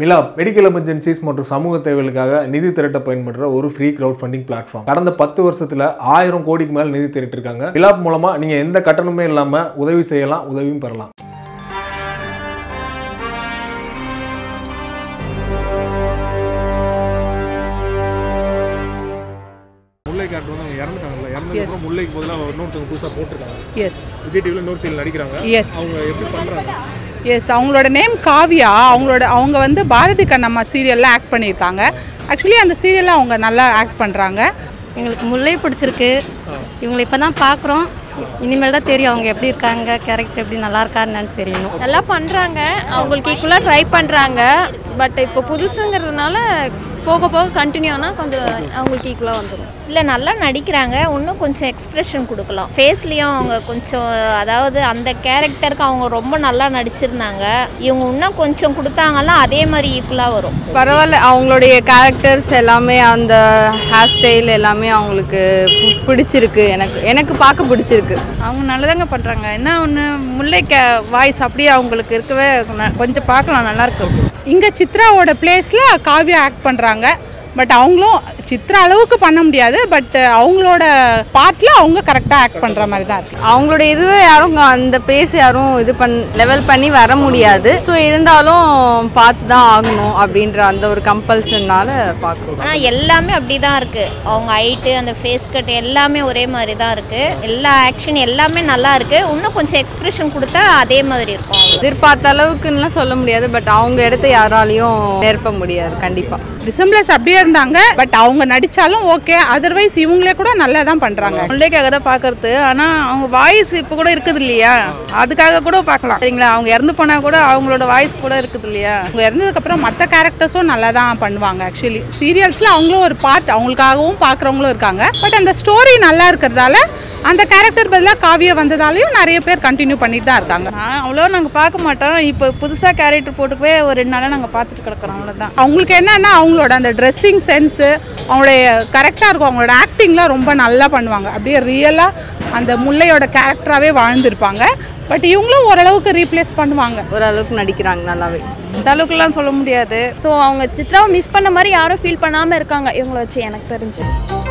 நிலா medical emergencies மற்றும் சமூக தேவைகளுக்காக நிதி திரட்ட பயன்படுற ஒரு ஃப்ரீ கிரவுட் ஃபண்டிங் பிளாட்ஃபார்ம். கடந்த 10 வருஷத்துல 1000 கோடிக்கு மேல் நிதி திரட்டிருக்காங்க. நிலாப் மூலமா நீங்க எந்த கட்டணமே இல்லாம உதவி செய்யலாம், உதவியும் பெறலாம். முல்லைக்கு பதிலா இன்னொருத்தங்க புதுசா போட்டுருக்காங்க. எஸ் விஜய் டிவில இன்னொரு சீரியல் நடிக்கறாங்க. அவங்க எப்படி பண்றாங்க? எஸ், அவங்களோட நேம் காவியா. அவங்க வந்து பாரதி கண்ணம்மா சீரியலில் ஆக்ட் பண்ணியிருக்காங்க. ஆக்சுவலி அந்த சீரியலில் அவங்க நல்லா ஆக்ட் பண்ணுறாங்க. எங்களுக்கு முல்லை பிடிச்சிருக்கு. இவங்களை இப்போ தான் பார்க்குறோம். இனிமேல் தான் தெரியும் அவங்க எப்படி இருக்காங்க, கேரக்டர் எப்படி நல்லா இருக்காருன்னு தெரியும். நல்லா பண்ணுறாங்க, அவங்களுக்கு ஈக்குவலாக ட்ரை பண்ணுறாங்க. பட் இப்போ புதுசுங்கிறதுனால போக போக கண்டினியூ ஆனால் கொஞ்சம் அவங்களுக்கு ஈக்குவலாக வந்துடும். இல்லை, நல்லா நடிக்கிறாங்க. இன்னும் கொஞ்சம் எக்ஸ்ப்ரெஷன் கொடுக்கலாம். ஃபேஸ்லேயும் அவங்க கொஞ்சம், அதாவது அந்த கேரக்டருக்கு அவங்க ரொம்ப நல்லா நடிச்சிருந்தாங்க. இவங்க இன்னும் கொஞ்சம் கொடுத்தாங்கன்னா அதே மாதிரி ஈக்குவலாக வரும். பரவாயில்ல, அவங்களுடைய கேரக்டர்ஸ் எல்லாமே, அந்த ஹேர் ஸ்டைல் எல்லாமே அவங்களுக்கு பிடிச்சிருக்கு. எனக்கு பார்க்க பிடிச்சிருக்கு. அவங்க நல்லதாங்க பண்ணுறாங்க. என்ன ஒன்று, முல்லை வாய்ஸ் அப்படியே அவங்களுக்கு இருக்கவே கொஞ்சம் பார்க்கலாம், நல்லாயிருக்கு. இங்கே சித்ராவோட பிளேஸில் காவியா ஆக்ட் பண்ணுறாங்க. பட் அவங்களும் சித்ரா அளவுக்கு பண்ண முடியாது. பட் அவங்களோட பார்ட்டில் அவங்க கரெக்டாக ஆக்ட் பண்ணுற மாதிரி தான் இருக்குது. அவங்களோட இதுவே யாரும் அந்த பேஸ் யாரும் லெவல் பண்ணி வர முடியாது. ஸோ இருந்தாலும் பார்த்து தான் ஆகணும் அப்படின்ற அந்த ஒரு கம்பல்ஷன்னால பார்க்கணும். ஆனால் எல்லாமே அப்படி தான் இருக்குது. அவங்க ஹைட்டு, அந்த ஃபேஸ் கட் எல்லாமே ஒரே மாதிரி தான் இருக்குது. எல்லா ஆக்ஷன் எல்லாமே நல்லா இருக்குது. இன்னும் கொஞ்சம் எக்ஸ்பிரஷன் கொடுத்தா அதே மாதிரி இருக்கும். எதிர்பார்த்த அளவுக்குன்னா சொல்ல முடியாது. பட் அவங்க இடத்த யாராலையும் நிரப்ப முடியாது. கண்டிப்பாக டிசம்பிளஸ் அப்படியே இருந்தாங்க. பட் அவங்க நடிச்சாலும் ஓகே. அதர்வைஸ் இவங்களே கூட நல்லா தான் பண்றாங்க. முல்லைக்காக தான் பாக்குறது. ஆனா அவங்க வாய்ஸ் இப்ப கூட இருக்குது இல்லையா, அதுக்காக கூட பார்க்கலாம். சரிங்களா, அவங்க இறந்து போனா கூட அவங்களோட வாய்ஸ் கூட இருக்குது இல்லையா. அவங்க இறந்ததுக்கு அப்புறம் மற்ற கேரக்டர்ஸும் நல்லா தான் பண்ணுவாங்க. ஆக்சுவலி சீரியல்ஸ்ல அவங்களும் ஒரு பார்ட், அவங்களுக்காகவும் பாக்குறவங்களும் இருக்காங்க. பட் அந்த ஸ்டோரி நல்லா இருக்கிறதால அந்த கேரக்டர் பதிலாக காவியா வந்ததாலையும் நிறைய பேர் கண்டினியூ பண்ணிட்டு தான் இருக்காங்க. அவ்வளோ நாங்கள் பார்க்க மாட்டோம். இப்போ புதுசாக கேரக்டர் போட்டுக்கவே ஒரு 2 நாளாக நாங்கள் பார்த்துட்டு கிடக்கிறோம். அவ்வளோதான். அவங்களுக்கு என்னன்னா அவங்களோட அந்த ட்ரெஸ்ஸிங் சென்ஸு அவங்களுடைய கரெக்டாக இருக்கும். அவங்களோட ஆக்டிங்லாம் ரொம்ப நல்லா பண்ணுவாங்க. அப்படியே ரியலாக அந்த முல்லையோட கேரக்டராகவே வாழ்ந்துருப்பாங்க. பட் இவங்களும் ஓரளவுக்கு ரீப்ளேஸ் பண்ணுவாங்க. ஓரளவுக்கு நடிக்கிறாங்க நல்லாவே. அந்த அளவுக்குலாம் சொல்ல முடியாது. ஸோ அவங்க சித்ராவை மிஸ் பண்ண மாதிரி யாரும் ஃபீல் பண்ணாமல் இருக்காங்க இவங்கள வச்சு, எனக்கு தெரிஞ்சு.